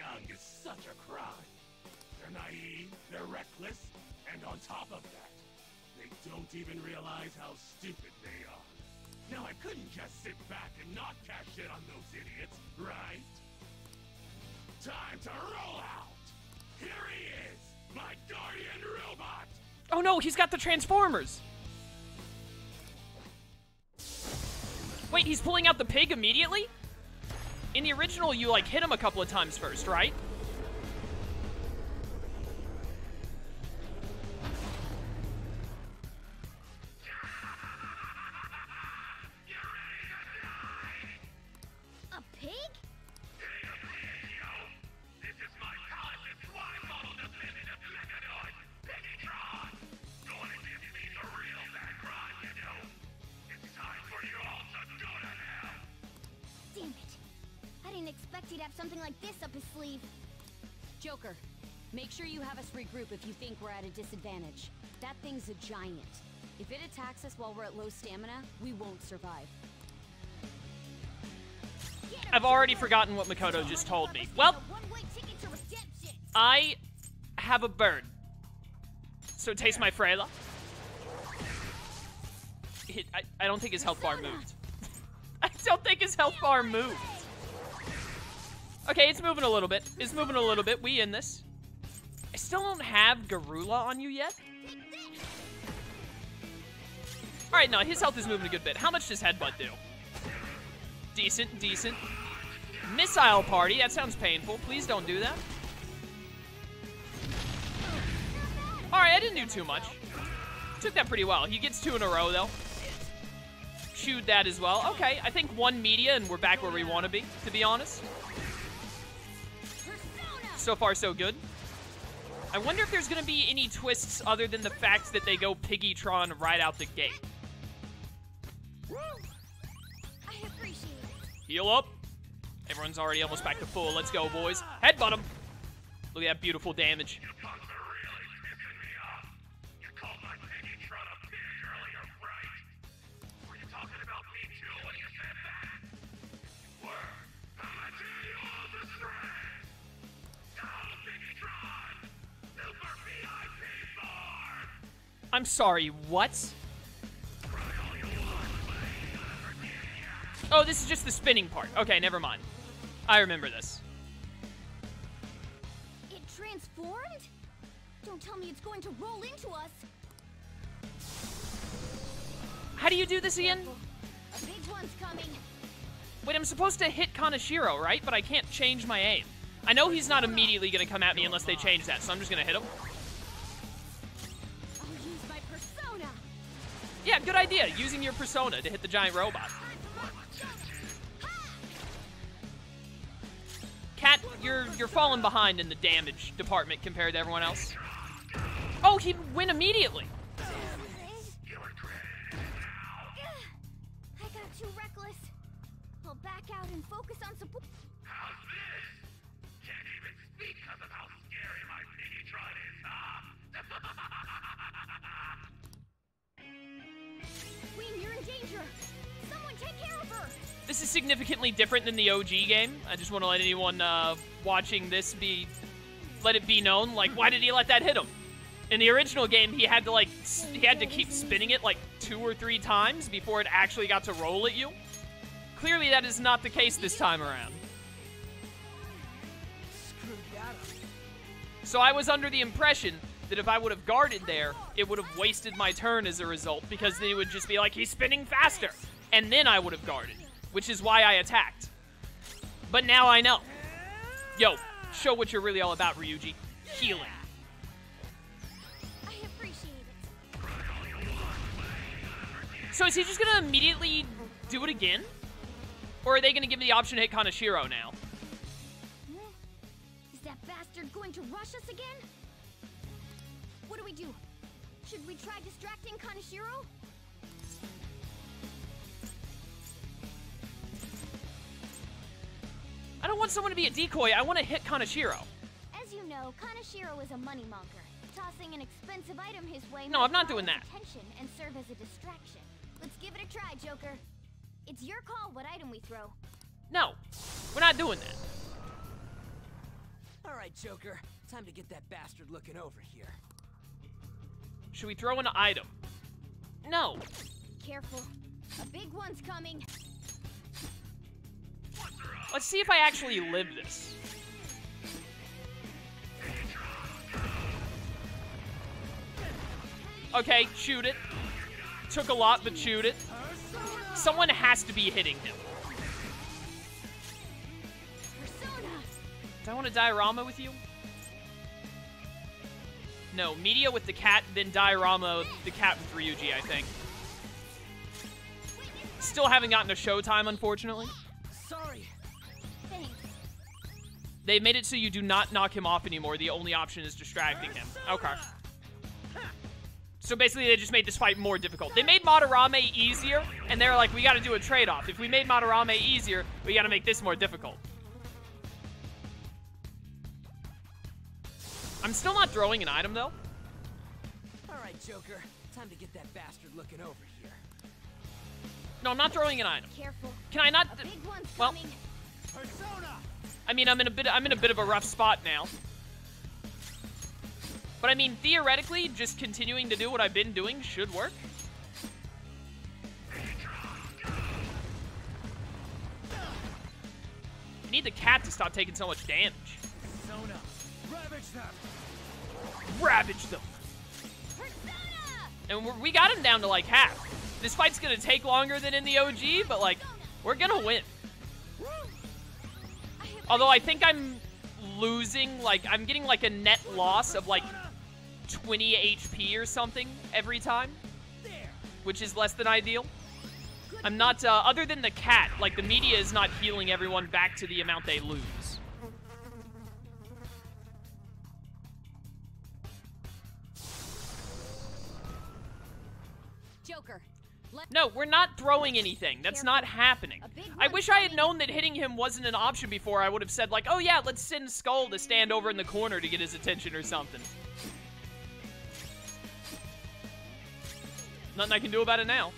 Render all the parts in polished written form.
young is such a crime. They're naive, they're reckless, and on top of that, they don't even realize how stupid they are. Now I couldn't just sit back and not cash in on those idiots, right? Time to roll out! Here he is, my guardian robot! Oh no, he's got the Transformers! Wait, he's pulling out the pig immediately? In the original, you like hit him a couple of times first, right? Joker, make sure you have us regroup if you think we're at a disadvantage. That thing's a giant. If it attacks us while we're at low stamina, we won't survive. I've already forgotten what Makoto just told me. Well, I have a bird. So taste my Frela. I don't think his health bar moved. I don't think his health bar moved. Okay, it's moving a little bit. It's moving a little bit. We in this. I still don't have Garula on you yet. Alright, no, his health is moving a good bit. How much does Headbutt do? Decent, decent. Missile Party. That sounds painful. Please don't do that. Alright, I didn't do too much. Took that pretty well. He gets two in a row, though. Chewed that as well. Okay, I think one media and we're back where we want to be honest. So far, so good. I wonder if there's going to be any twists other than the fact that they go Piggytron right out the gate. I appreciate it. Heal up. Everyone's already almost back to full. Let's go, boys. Headbutt him. Look at that beautiful damage. I'm sorry, what? Oh, this is just the spinning part. Okay, never mind. I remember this. It transformed? Don't tell me it's going to roll into us. How do you do this again? A big one's coming. Wait, I'm supposed to hit Kaneshiro, right? But I can't change my aim. I know he's not immediately going to come at me unless they change that, so I'm just going to hit him. Yeah, good idea, using your persona to hit the giant robot. Cat, you're falling behind in the damage department compared to everyone else. Oh, he'd win immediately. I got too reckless. I'll back out and focus on support. How's this? Can't even speak because of how scary my Piggytron is, huh? Queen, you're in danger. Someone take care of her. This is significantly different than the OG game. I just want to let anyone watching this let it be known. Like, why did he let that hit him? In the original game, he had to keep spinning it like 2 or 3 times before it actually got to roll at you. Clearly, that is not the case this time around. So I was under the impression that if I would have guarded there, it would have wasted my turn as a result, because they would just be like, he's spinning faster, and then I would have guarded, which is why I attacked. But now I know. Yo, show what you're really all about, Ryuji. Healing. I appreciate it. So is he just gonna immediately do it again? Or are they gonna give me the option to hit Kaneshiro now? Is that bastard going to rush us again? What do we do? Should we try distracting Kaneshiro? I don't want someone to be a decoy. I want to hit Kaneshiro. As you know, Kaneshiro is a money monker. Tossing an expensive item his way. No, I'm not doing that. Attention and serve as a distraction. Let's give it a try, Joker. It's your call what item we throw. No, we're not doing that. right, Joker. Time to get that bastard looking over here. Should we throw an item? No. Careful. A big one's coming. Let's see if I actually live this. Okay, shoot it. Took a lot, but shoot it. Someone has to be hitting him. Do I want to diorama with you? No, media with the cat, then diorama the cat with Ryuji, I think. Still haven't gotten a showtime, unfortunately. Sorry. They made it so you do not knock him off anymore. The only option is distracting him. Okay. So basically, they just made this fight more difficult. They made Madarame easier, and they're like, we gotta do a trade-off. If we made Madarame easier, we gotta make this more difficult. I'm still not throwing an item, though. Alright, Joker. Time to get that bastard looking over here. No, I'm not throwing an item. Careful. Can I not? Well, Persona. I mean, I'm in a bit of a rough spot now. But I mean, theoretically, just continuing to do what I've been doing should work. I need the cat to stop taking so much damage. Persona. Ravage them. Ravage them. Persona. And we got him down to like half. This fight's gonna take longer than in the OG, but like, we're gonna win. Although I think I'm losing, like, I'm getting like a net loss of like 20 HP or something every time, which is less than ideal. I'm not, other than the cat, like the media is not healing everyone back to the amount they lose. Joker. No, we're not throwing anything. That's not happening. I wish I had known that hitting him wasn't an option before. I would have said like, oh yeah, let's send Skull to stand over in the corner to get his attention or something. Nothing I can do about it now.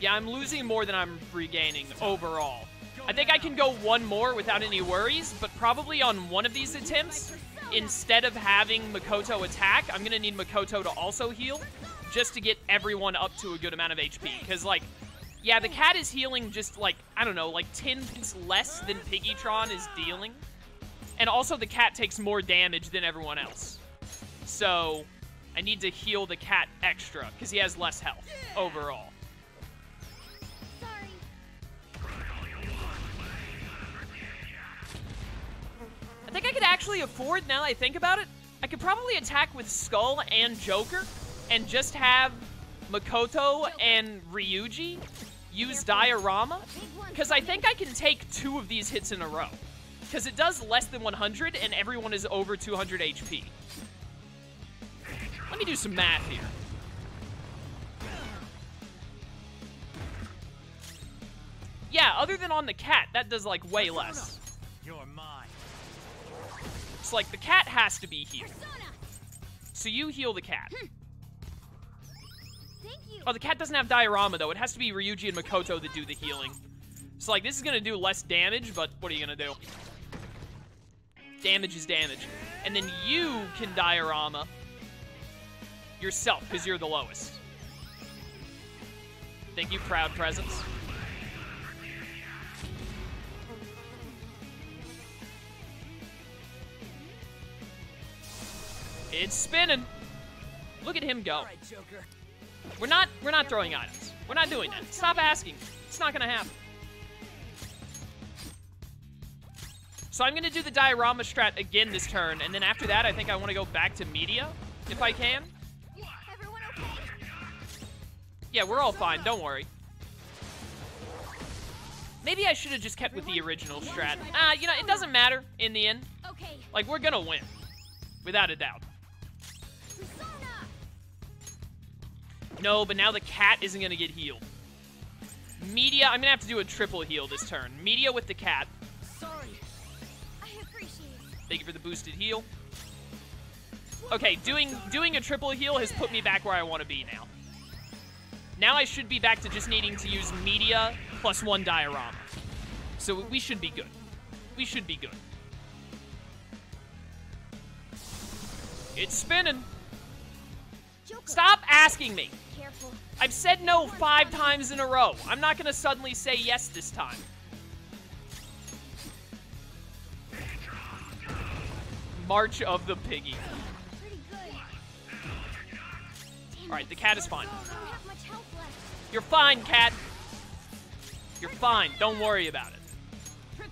Yeah, I'm losing more than I'm regaining overall. I think I can go one more without any worries, but probably on one of these attempts, instead of having Makoto attack, I'm going to need Makoto to also heal just to get everyone up to a good amount of HP. Because, like, yeah, the cat is healing just, like, I don't know, like 10 points less than Piggytron is dealing. And also the cat takes more damage than everyone else. So I need to heal the cat extra because he has less health overall. I think I could actually afford, now that I think about it, I could probably attack with Skull and Joker and just have Makoto and Ryuji use Diorama, because I think I can take two of these hits in a row, because it does less than 100 and everyone is over 200 HP. Let me do some math here. Yeah, other than on the cat, that does like way less. You're mine. Like, the cat has to be healed. Persona. So you heal the cat. Thank you. Oh, the cat doesn't have Diorama, though. It has to be Ryuji and Makoto that do the healing. So, like, this is gonna do less damage, but what are you gonna do? Damage is damage. And then you can Diorama yourself, because you're the lowest. Thank you, Proud Presence. It's spinning. Look at him go. Right, Joker. We're not throwing items. We're not doing that. Stop asking. It's not gonna happen. So I'm gonna do the Diorama strat again this turn, and then after that, I think I want to go back to media if I can. Everyone okay? Yeah, we're all fine. Don't worry. Maybe I should have just kept with the original strat. You know, it doesn't matter in the end. Okay. Like, we're gonna win, without a doubt. No, but now the cat isn't going to get healed. Media, I'm going to have to do a triple heal this turn. Media with the cat. Sorry. I appreciate it. Thank you for the boosted heal. Okay, doing a triple heal has put me back where I want to be now. Now I should be back to just needing to use media plus one diorama. So we should be good. We should be good. It's spinning. Joker. Stop asking me. Careful. I've said no 5 times in a row. I'm not going to suddenly say yes this time. March of the Piggy. Alright, the cat is fine. You're fine, cat. You're fine. Don't worry about it.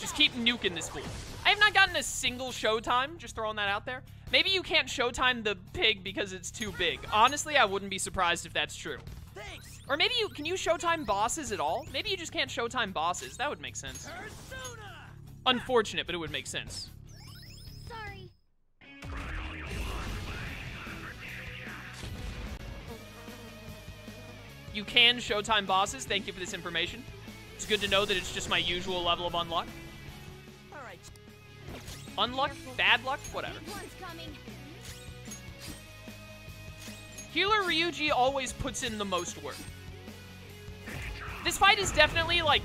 Just keep nuking this fool. I have not gotten a single showtime. Just throwing that out there. Maybe you can't showtime the pig because it's too big. Honestly, I wouldn't be surprised if that's true. Thanks. Or maybe you... Can you showtime bosses at all? Maybe you just can't showtime bosses. That would make sense. Unfortunate, but it would make sense. Sorry. You can showtime bosses. Thank you for this information. It's good to know that it's just my usual level of unluck. Unluck, bad luck, whatever. Healer Ryuji always puts in the most work. This fight is definitely, like,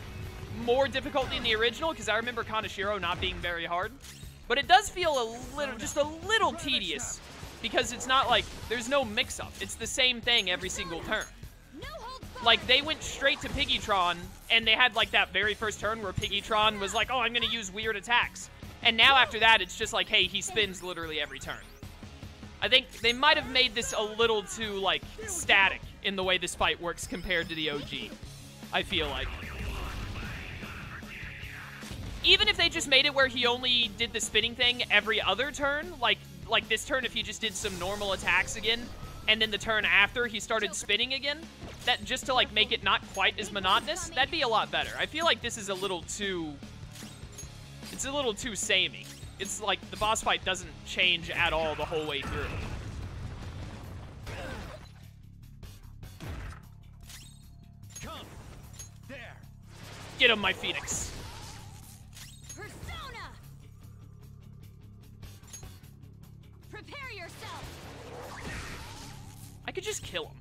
more difficult than the original, because I remember Kaneshiro not being very hard. But it does feel a little, just a little tedious, because it's not like, there's no mix-up. It's the same thing every single turn. Like, they went straight to Piggytron, and they had, like, that very first turn where Piggytron was like, oh, I'm going to use weird attacks. And now after that, it's just like, hey, he spins literally every turn. I think they might have made this a little too, like, static in the way this fight works compared to the OG, I feel like. Even if they just made it where he only did the spinning thing every other turn, like this turn if he just did some normal attacks again, and then the turn after he started spinning again, that just to, like, make it not quite as monotonous, that'd be a lot better. I feel like this is a little too... It's a little too samey. It's like the boss fight doesn't change at all the whole way through. Come there. Get him, my Phoenix. Persona. Prepare yourself. I could just kill him.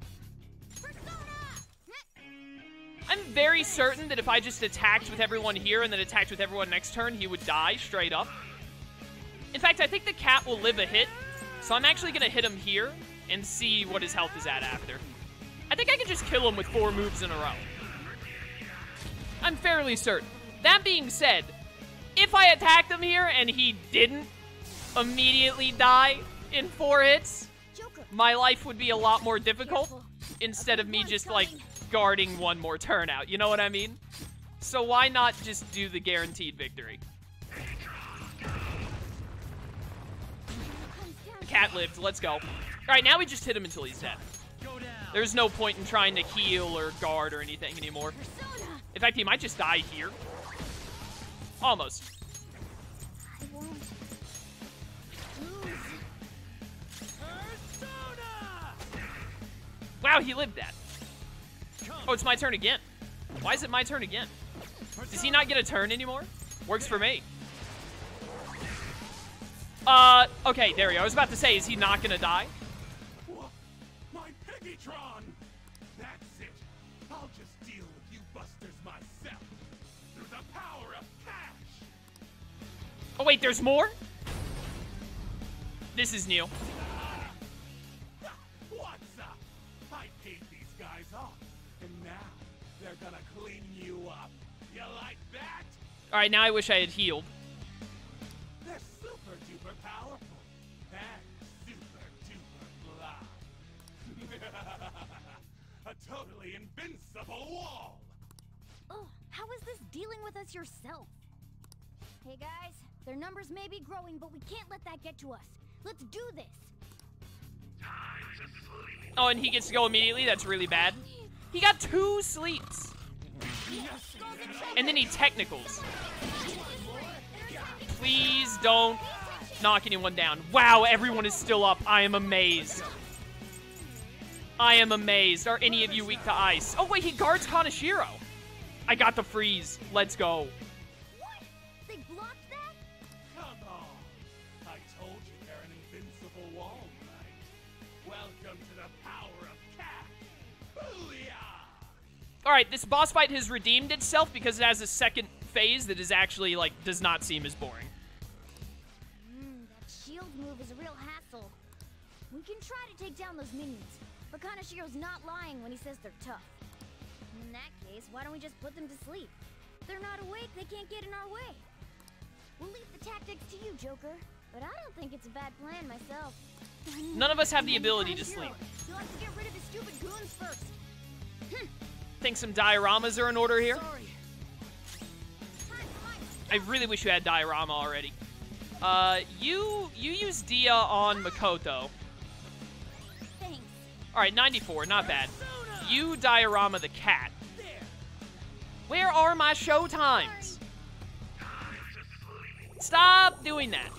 I'm very certain that if I just attacked with everyone here and then attacked with everyone next turn, he would die straight up. In fact, I think the cat will live a hit, so I'm actually going to hit him here and see what his health is at after. I think I can just kill him with 4 moves in a row. I'm fairly certain. That being said, if I attacked him here and he didn't immediately die in 4 hits, my life would be a lot more difficult instead of me just, like, guarding 1 more turn out. You know what I mean? So why not just do the guaranteed victory? The cat lived. Let's go. All right, now we just hit him until he's dead. There's no point in trying to heal or guard or anything anymore. In fact, he might just die here. Almost. Wow, he lived that. Oh, it's my turn again. Why is it my turn again? Does he not get a turn anymore? Works for me. Okay, there we go. I was about to say, is he not gonna die? My Piggytron! That's it. I'll just deal with you busters myself through the power of cash. Oh wait, there's more? This is new. What's up? I paid these guys off. Now, they're gonna clean you up. You like that? Alright, now I wish I had healed. They're super duper powerful. And super duper blind. A totally invincible wall. Oh, how is this dealing with us yourself? Hey guys, their numbers may be growing, but we can't let that get to us. Let's do this. Time to sleep. Oh, and he gets to go immediately? That's really bad. He got 2 sleeps. And then he technicals. Please don't knock anyone down. Wow, everyone is still up. I am amazed. I am amazed. Are any of you weak to ice? Oh, wait, he guards Kaneshiro. I got the freeze. Let's go. What? They blocked that? Come on. I told you they're an invincible wall, right? Welcome to the power of cash. Believe Alright, this boss fight has redeemed itself because it has a second phase that is actually, like, does not seem as boring. That shield move is a real hassle. We can try to take down those minions, but Kaneshiro's not lying when he says they're tough. In that case, why don't we just put them to sleep? If they're not awake, they can't get in our way. We'll leave the tactics to you, Joker, but I don't think it's a bad plan myself. None of us have the ability to sleep. You'll have to get rid of his stupid goons first. Hm. Think some dioramas are in order here? I really wish you had diorama already. You use Dia on Makoto. Alright, 94, not bad. You diorama the cat. Where are my show times? Stop doing that.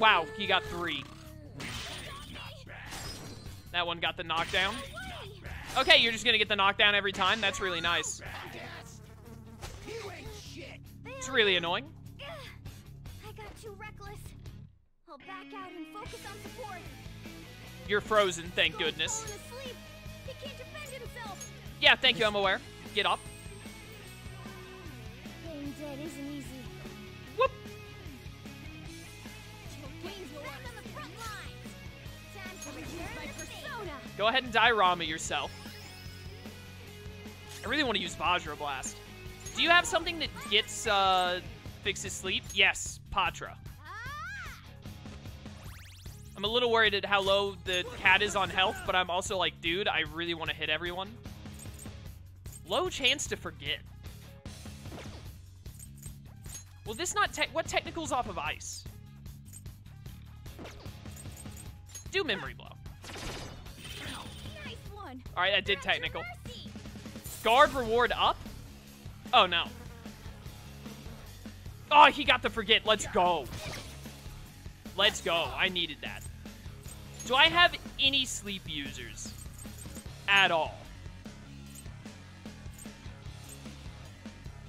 Wow, he got 3. That one got the knockdown. Okay, you're just gonna get the knockdown every time? That's really nice. It's really annoying. I got too reckless. I'll back out and focus on support. You're frozen, thank goodness. He can't defend himself. Yeah, thank you, I'm aware. Get up. Being dead isn't easy. Whoop! Go ahead and diorama yourself. I really want to use Vajra Blast. Do you have something that gets, fixes sleep? Yes, Patra. I'm a little worried at how low the cat is on health, but I'm also like, dude, I really want to hit everyone. Low chance to forget. Will this not tech? What technicals off of ice? Do Memory Blow. Nice one. All right, that did technical. Guard reward up. Oh no. Oh, he got the forget. Let's go. Let's go. I needed that. Do I have any sleep users at all?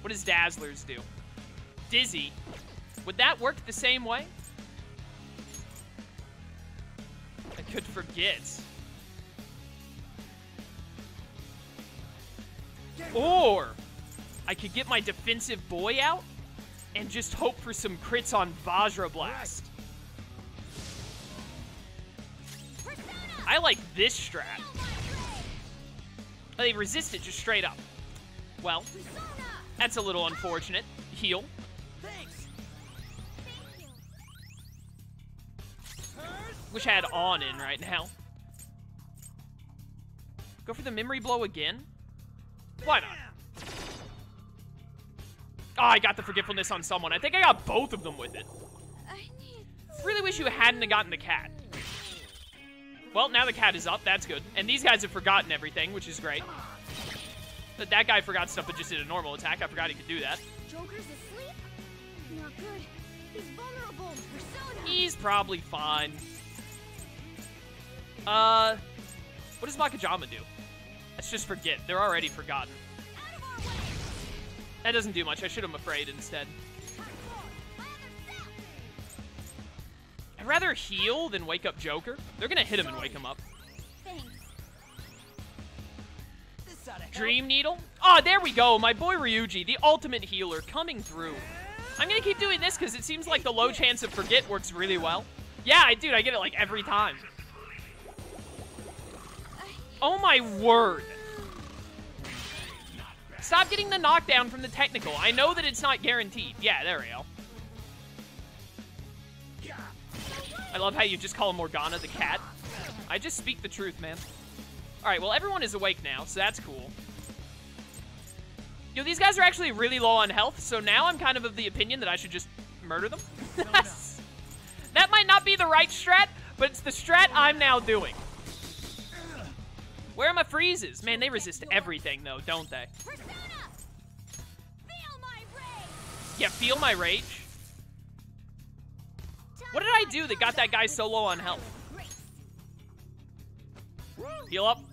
What does Dazzlers do? Dizzy. Would that work the same way? I could forget. Or I could get my defensive boy out and just hope for some crits on Vajra Blast. I like this strat. They resist it just straight up. Well, that's a little unfortunate. Heal. Wish I had on in right now. Go for the Memory Blow again? Why not? Oh, I got the forgetfulness on someone. I think I got both of them with it. Really wish you hadn't gotten the cat. Well, now the cat is up. That's good. And these guys have forgotten everything, which is great. But that guy forgot stuff but just did a normal attack. I forgot he could do that. Joker's asleep? Not good. He's vulnerable. Persona. He's probably fine. What does Bakajama do? Let's just forget. They're already forgotten. That doesn't do much. I should have afraid instead. I'd rather heal than wake up Joker. They're gonna hit him and wake him up. Dream Needle. Ah, oh, there we go. My boy Ryuji, the ultimate healer, coming through. I'm gonna keep doing this because it seems like the low chance of forget works really well. Yeah, dude, I get it like every time. Oh my word. Stop getting the knockdown from the technical. I know that it's not guaranteed. Yeah, there we go. I love how you just call Morgana the cat. I just speak the truth, man. Alright, well, everyone is awake now, so that's cool. Yo, these guys are actually really low on health, so now I'm kind of the opinion that I should just murder them. That might not be the right strat, but it's the strat I'm now doing. Where are my freezes? Man, they resist everything, though, don't they? Yeah, feel my rage. What did I do that got that guy so low on health? Heal up.